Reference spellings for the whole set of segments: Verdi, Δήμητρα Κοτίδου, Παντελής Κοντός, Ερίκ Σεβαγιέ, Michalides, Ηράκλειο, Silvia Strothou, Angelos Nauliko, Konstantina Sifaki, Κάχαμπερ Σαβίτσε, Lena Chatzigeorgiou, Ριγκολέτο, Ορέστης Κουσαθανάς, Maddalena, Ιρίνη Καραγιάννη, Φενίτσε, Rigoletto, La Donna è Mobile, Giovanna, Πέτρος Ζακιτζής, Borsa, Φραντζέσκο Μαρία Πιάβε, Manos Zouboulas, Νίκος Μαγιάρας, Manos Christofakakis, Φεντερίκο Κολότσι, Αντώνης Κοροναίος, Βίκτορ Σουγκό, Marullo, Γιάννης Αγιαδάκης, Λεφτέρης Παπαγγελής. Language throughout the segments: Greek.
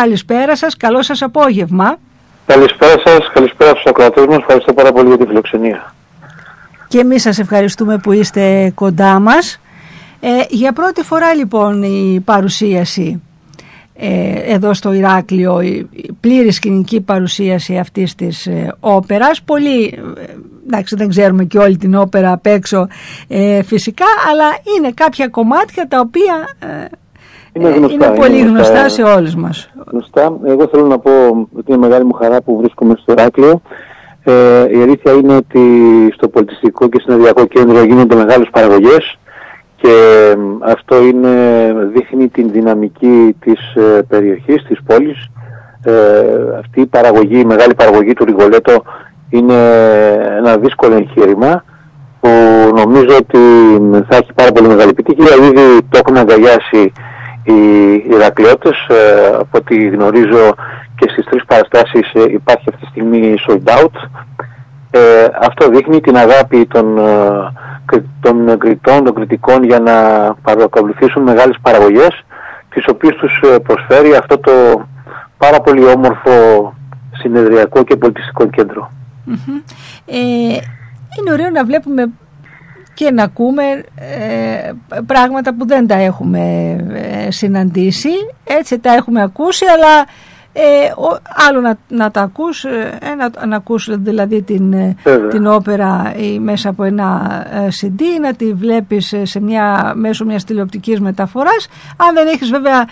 Καλησπέρα σας, καλό σας απόγευμα. Καλησπέρα σας, καλησπέρα στους ακροατές μας. Ευχαριστώ πάρα πολύ για τη φιλοξενία. Και εμείς σας ευχαριστούμε που είστε κοντά μας. Για πρώτη φορά λοιπόν η παρουσίαση εδώ στο Ηράκλειο, η πλήρη σκηνική παρουσίαση αυτής της όπερας. Πολύ, εντάξει, δεν ξέρουμε και όλη την όπερα απ' έξω φυσικά, αλλά είναι κάποια κομμάτια τα οποία... Είναι πολύ γνωστά σε όλους μας. Γνωστά. Εγώ θέλω να πω ότι είναι μεγάλη μου χαρά που βρίσκομαι στο Ηράκλειο. Η αλήθεια είναι ότι στο πολιτιστικό και συνεδριακό κέντρο γίνονται μεγάλες παραγωγές και αυτό είναι, δείχνει την δυναμική της περιοχής, της πόλης. Αυτή η παραγωγή, η μεγάλη παραγωγή του Rigoletto είναι ένα δύσκολο εγχείρημα που νομίζω ότι θα έχει πάρα πολύ μεγάλη επιτυχία. Ήδη το έχουν αγκαλιάσει οι Ηρακλειώτες, από ό,τι γνωρίζω και στις τρεις παραστάσεις υπάρχει αυτή τη στιγμή sold out. Αυτό δείχνει την αγάπη των κριτών, των κριτικών για να παρακολουθήσουν μεγάλες παραγωγές, τις οποίες τους προσφέρει αυτό το πάρα πολύ όμορφο συνεδριακό και πολιτιστικό κέντρο. Είναι ωραίο να βλέπουμε και να ακούμε πράγματα που δεν τα έχουμε συναντήσει, έτσι τα έχουμε ακούσει, αλλά άλλο να τα ακούς, να ακούς δηλαδή την όπερα μέσα από ένα CD, να τη βλέπεις μέσω μιας τηλεοπτικής μεταφοράς, αν δεν έχεις βέβαια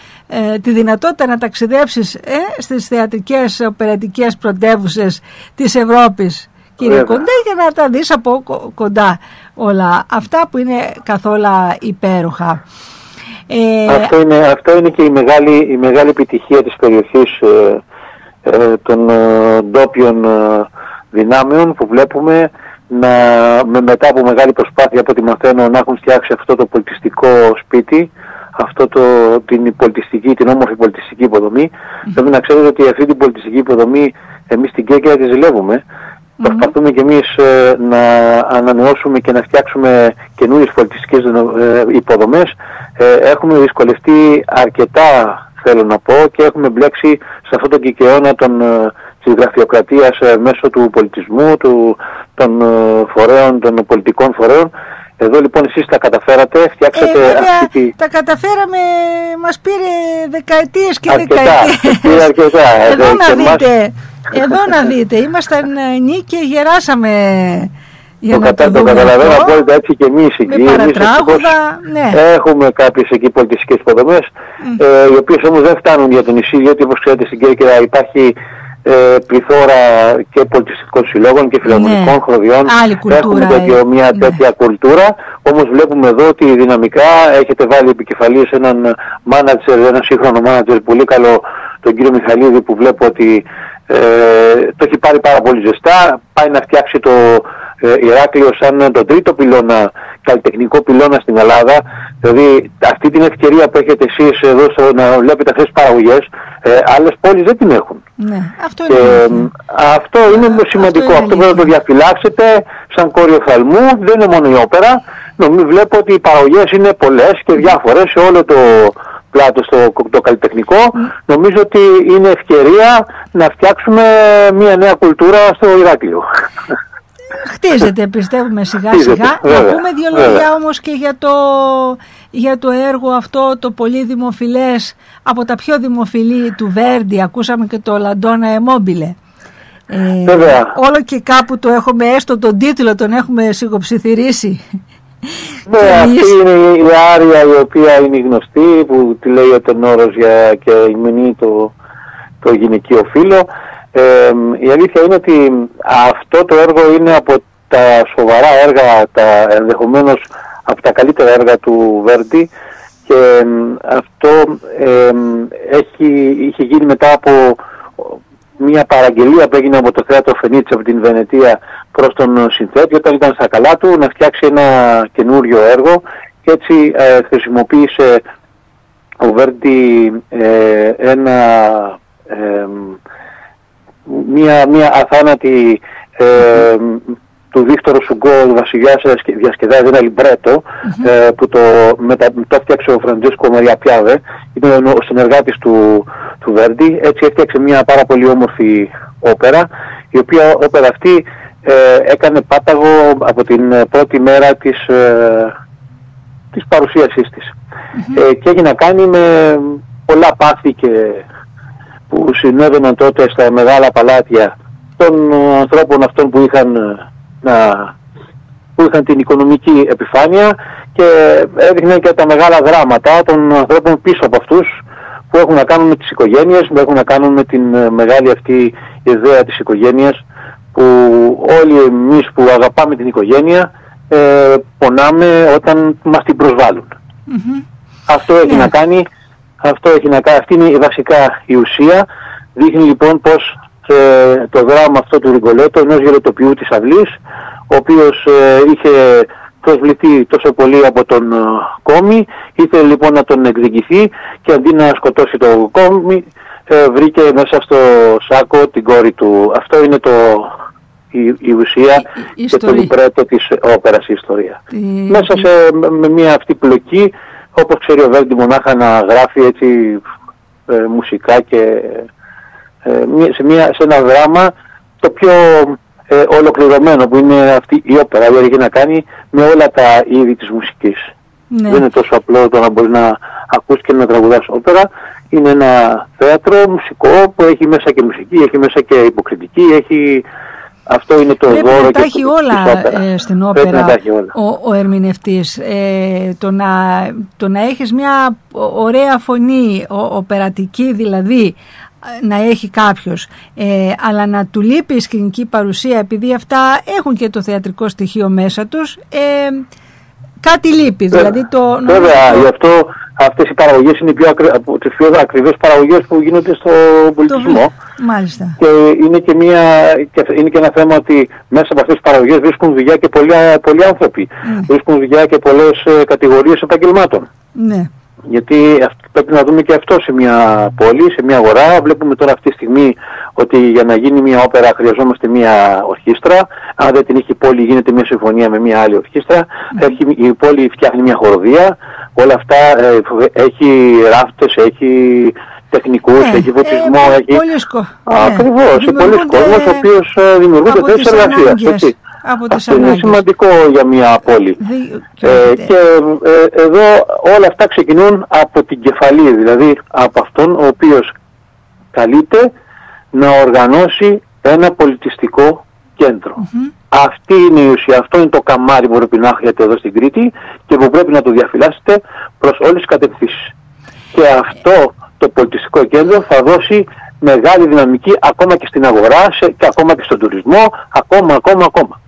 τη δυνατότητα να ταξιδέψεις στις θεατρικές οπερατικές πρωτεύουσες της Ευρώπης, κύριε Κοντέ, για να τα δεις από κοντά όλα αυτά που είναι καθόλου υπέροχα. Αυτό είναι και η μεγάλη επιτυχία της περιοχής, των ντόπιων δυνάμεων που βλέπουμε μετά από μεγάλη προσπάθεια, από ό,τι μαθαίνω, να έχουν φτιάξει αυτό το πολιτιστικό σπίτι, την όμορφη πολιτιστική υποδομή. Πρέπει να ξέρετε ότι αυτή την πολιτιστική υποδομή εμείς στην Κέρκυρα τη ζηλεύουμε. Προσπαθούμε και εμείς να ανανεώσουμε και να φτιάξουμε καινούριες πολιτιστικές υποδομές. Έχουμε δυσκολευτεί αρκετά, θέλω να πω, και έχουμε μπλέξει σε αυτό το κικαιώνα της γραφειοκρατίας μέσω του πολιτισμού, των φορέων, των πολιτικών φορέων. Εδώ λοιπόν εσείς τα καταφέρατε, φτιάξατε αυτή τη... Τα καταφέραμε, μας πήρε δεκαετίες και δεκαετίες. Εδώ να δείτε, ήμασταν νίκη, γεράσαμε για να το δούμε. Το καταλαβαίνω απόλυτα, έτσι και εμείς εκεί. Με παρατράγουδα, ναι. Έχουμε κάποιες εκεί πολιτιστικές υποδομές, οι οποίες όμως δεν φτάνουν για τον νησί, διότι όπως ξέρετε στην Κέρκυρα υπάρχει πληθώρα και πολιτιστικών συλλόγων και φιλαρμονικών, χροδιών. Έχουμε και μια τέτοια κουλτούρα. Όμως βλέπουμε εδώ ότι δυναμικά έχετε βάλει επικεφαλής έναν μάνατζερ, έναν σύγχρονο μάνατζερ πολύ καλό, τον κύριο Μιχαλίδη, που βλέπω ότι το έχει πάρει πάρα πολύ ζεστά. Πάει να φτιάξει το Ηράκλειο σαν τον τρίτο πυλώνα, καλλιτεχνικό πυλώνα στην Ελλάδα. Δηλαδή αυτή την ευκαιρία που έχετε εσείς εδώ να βλέπετε αυτές τις παραγωγές, άλλες πόλεις δεν την έχουν. Ναι, αυτό είναι, αυτό είναι σημαντικό. Αυτό πρέπει να το διαφυλάξετε σαν κόριο οφθαλμού. Δεν είναι μόνο η όπερα. Βλέπω ότι οι παραγωγές είναι πολλές και διάφορες σε όλο το πλάτο, το καλλιτεχνικό. Νομίζω ότι είναι ευκαιρία να φτιάξουμε μια νέα κουλτούρα στο Ηράκλειο. Χτίζεται, πιστεύουμε, σιγά σιγά. Να πούμε δύο λόγια όμως και για το έργο αυτό το πολύ δημοφιλές, από τα πιο δημοφιλή του Verdi. Ακούσαμε και το La Donna è Mobile. Όλο και κάπου το έχουμε, έστω τον τίτλο τον έχουμε σιγοψιθυρίσει. Ναι, αυτή είναι η άρια η οποία είναι γνωστή, που τη λέει ο τενόρος και ημενεί το γυναικείο φύλο. Η αλήθεια είναι ότι αυτό το έργο είναι από τα σοβαρά έργα, ενδεχομένως από τα καλύτερα έργα του Verdi, και αυτό είχε γίνει μετά από μια παραγγελία που έγινε από το Θέατρο Φενίτσε από την Βενετία προς τον συνθέτη, όταν ήταν στα καλά του να φτιάξει ένα καινούριο έργο, και έτσι χρησιμοποίησε ο Verdi μια αθάνατη του Βίκτορο Σουγκό, ο βασιλιάς διασκεδάζει ένα λιμπρέτο που το έφτιαξε ο Φραντζέσκο Μαρία Πιάβε, ήταν ο συνεργάτης του Βέρντι, έτσι έφτιαξε μια πάρα πολύ όμορφη όπερα, η οποία όπερα αυτή έκανε πάταγο από την πρώτη μέρα της παρουσίασής της. Και έγινε να κάνει με πολλά πάθη που συνέβαιναν τότε στα μεγάλα παλάτια των ανθρώπων αυτών που είχαν την οικονομική επιφάνεια, και έδειχνε και τα μεγάλα δράματα των ανθρώπων πίσω από αυτούς, που έχουν να κάνουν με τις οικογένειες, που έχουν να κάνουν με την μεγάλη αυτή ιδέα της οικογένειας, που όλοι εμείς που αγαπάμε την οικογένεια πονάμε όταν μας την προσβάλλουν. Αυτό έχει να κάνει, αυτή είναι βασικά η ουσία. Δείχνει λοιπόν πως το δράμα αυτό του Ριγκολέτο, ενός γελοτοποιού της αυλής, ο οποίος είχε προσβληθεί τόσο πολύ από τον Κόμι, ήθελε λοιπόν να τον εκδικηθεί, και αντί να σκοτώσει τον Κόμι, βρήκε μέσα στο σάκο την κόρη του. Αυτό είναι η ουσία και το λιμπρέτο της όπερας, η ιστορία. Μέσα με μια αυτή πλοκή, όπως ξέρει ο Βέρντι μονάχα να γράφει έτσι μουσικά, και σε ένα δράμα το πιο ολοκληρωμένο που είναι αυτή η όπερα, γιατί έχει να κάνει με όλα τα είδη της μουσικής. Ναι. Δεν είναι τόσο απλό το να μπορεί να ακούσει και να τραγουδάς όπερα. Είναι ένα θέατρο μουσικό που έχει μέσα και μουσική, έχει μέσα και υποκριτική, έχει... Αυτό είναι το δώρο και έχει όλα στην όπερα ο ερμηνευτής. Το να έχεις μια ωραία φωνή, οπερατική δηλαδή, να έχει κάποιος, αλλά να του λείπει η σκηνική παρουσία, επειδή αυτά έχουν και το θεατρικό στοιχείο μέσα τους, κάτι λείπει. Δηλαδή βέβαια, γι' αυτό αυτές οι παραγωγές είναι από τις πιο ακριβές παραγωγές που γίνονται στον πολιτισμό. Μάλιστα. Και είναι και ένα θέμα ότι μέσα από αυτές τις παραγωγές βρίσκουν δουλειά και πολλοί άνθρωποι. Βρίσκουν δουλειά και πολλές κατηγορίες επαγγελμάτων. Ναι. Γιατί πρέπει να δούμε και αυτό σε μια πόλη, σε μια αγορά. Βλέπουμε τώρα αυτή τη στιγμή ότι για να γίνει μια όπερα χρειαζόμαστε μια ορχήστρα. Αν δεν την έχει η πόλη, γίνεται μια συμφωνία με μια άλλη ορχήστρα. Η πόλη φτιάχνει μια χοροδία. Όλα αυτά, έχει ράφτες, έχει τεχνικούς, έχει φωτισμό, έχει... Ακριβώς, πολλοί κόσμος, ο οποίος δημιουργούνται θέσεις εργασίας. Αυτό είναι σημαντικό για μια πόλη. Και εδώ όλα αυτά ξεκινούν από την κεφαλή, δηλαδή από αυτόν ο οποίος καλείται να οργανώσει ένα πολιτιστικό κέντρο. Αυτή είναι η ουσία, αυτό είναι το καμάρι που πρέπει να έχετε εδώ στην Κρήτη και που πρέπει να το διαφυλάσσετε προς όλες τις κατευθύνσεις. Και αυτό το πολιτιστικό κέντρο θα δώσει μεγάλη δυναμική ακόμα και στην αγορά και ακόμα και στον τουρισμό, ακόμα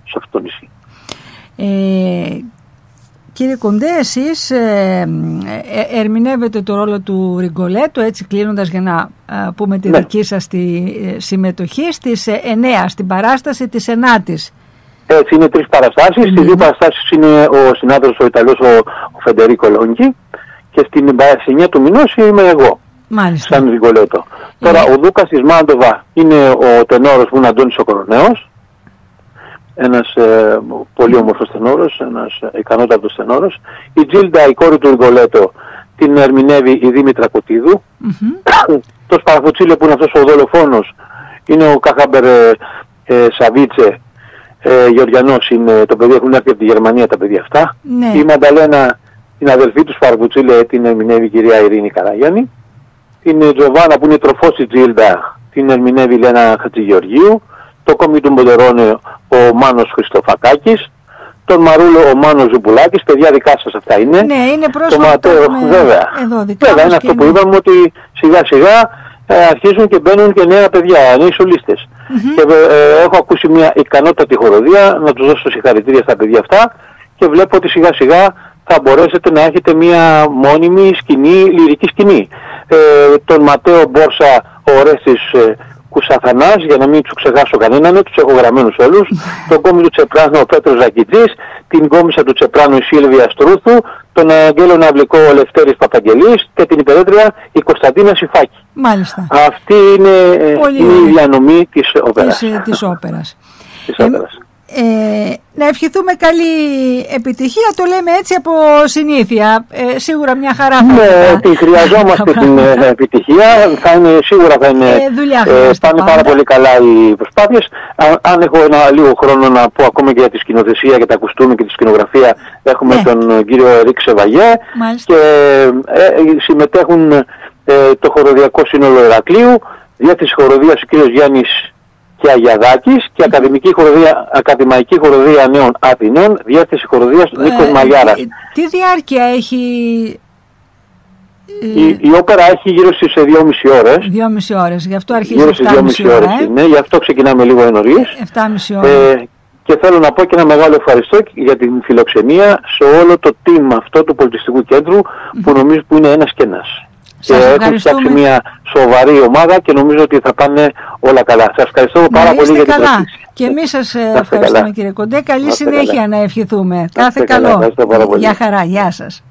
σε αυτό το νησί. Κύριε Κοντέ, εσείς ερμηνεύετε το ρόλο του Ριγκολέτου, έτσι κλείνοντας για να πούμε τη δική σας τη συμμετοχή στις 9, στην παράσταση της 9ης. Έτσι είναι 3 παραστάσεις. Στις 2 παραστάσεις είναι ο συνάδελφος ο Ιταλός ο Φεντερίκο Κολότσι, και στην παράσταση 9 του μηνός είμαι εγώ. Μάλιστα. Σαν Ριγκολέτο. Τώρα ο Δούκας της Μάντοβα είναι ο τενόρος που είναι Αντώνης ο Κοροναίος. Ένας πολύ όμορφος τενόρος, ένας ικανότατος τενόρος. Η Τζίλντα, η κόρη του Ριγκολέτο, την ερμηνεύει η Δήμητρα Κοτίδου. Το Σπαραφουτσίλε που είναι αυτός ο δολοφόνος είναι ο Κάχαμπερ Σαβίτσε, Γεωργιανός είναι το παιδί, έχουν έρθει από τη Γερμανία τα παιδιά αυτά. Ναι. Η Μανταλένα, την αδελφή του Σπαραφουτσίλε, την ερμηνεύει η κυρία Ιρίνη Καραγιάννη. Την Τζοβάνα που είναι τροφός της Τζίλντα την ερμηνεύει η Λένα Χατζηγεωργίου. Το κόμι του Μοντερόνε ο Μάνος Χριστοφακάκης. Τον Μαρούλο ο Μάνος Ζουμπουλάκης. Παιδιά δικά σας αυτά είναι. Ναι, είναι πρόσφατα. Βέβαια. Βέβαια, είναι αυτό που είπαμε, ότι σιγά σιγά αρχίζουν και μπαίνουν και νέα παιδιά, νέοι σολίστες. Και έχω ακούσει μια ικανότατη χοροδία, να τους δώσω συγχαρητήρια στα παιδιά αυτά, και βλέπω ότι σιγά σιγά θα μπορέσετε να έχετε μια μόνιμη σκηνή, λυρική σκηνή. Τον Ματέο Μπόρσα, ο Ορέστης Κουσαθανάς, για να μην τους ξεχάσω κανέναν, τους έχω γραμμένους όλους, τον κόμι του Τσεπράνο ο Πέτρος Ζακιτζής, την κόμισσα του Τσεπράνου η Σίλβια Στρούθου, τον Αγγέλο Ναυλικό ο Λεφτέρης Παπαγγελής και την υπερέτρια η Κωνσταντίνα Σιφάκη. Μάλιστα. Αυτή είναι η διανομή της όπερας. Να ευχηθούμε καλή επιτυχία. Το λέμε έτσι από συνήθεια. Σίγουρα μια χαρά. Ναι, ότι χρειαζόμαστε την επιτυχία. Θα είναι, σίγουρα θα είναι. Πάνε πάρα πολύ καλά οι προσπάθειες. Αν έχω ένα λίγο χρόνο να πω ακόμα και για τη σκηνοθεσία, για τα κουστούμια και τη σκηνογραφία, έχουμε τον κύριο Ερίκ Σεβαγιέ. Και συμμετέχουν το χοροδιακό σύνολο Ηρακλείου, διεύθυνση χοροδίας ο κύριος Γιάννης και Αγιαδάκης και ακαδημαϊκή χοροδία Νέων Αθηνών, διεύθυνση χοροδίας Νίκος Μαγιάρας. Τι διάρκεια έχει... Η όπερα έχει γύρω στις 2,5 ώρες. 2,5 ώρες, γι' αυτό αρχίζει 7,5 ώρες. Ναι, γι' αυτό ξεκινάμε λίγο ενωρίς. 7,5 ώρες. Και θέλω να πω και ένα μεγάλο ευχαριστώ για την φιλοξενία σε όλο το team αυτό του πολιτιστικού κέντρου που νομίζω που είναι ένας και ένας. Και έχουν φτιάξει μια σοβαρή ομάδα και νομίζω ότι θα πάνε όλα καλά. Σας ευχαριστώ πάρα πολύ για την προσοχή. Και εμείς σας ευχαριστούμε, κύριε Κοντέ. Καλή συνέχεια να ευχηθούμε. Κάθε καλό. Γεια χαρά. Γεια σας.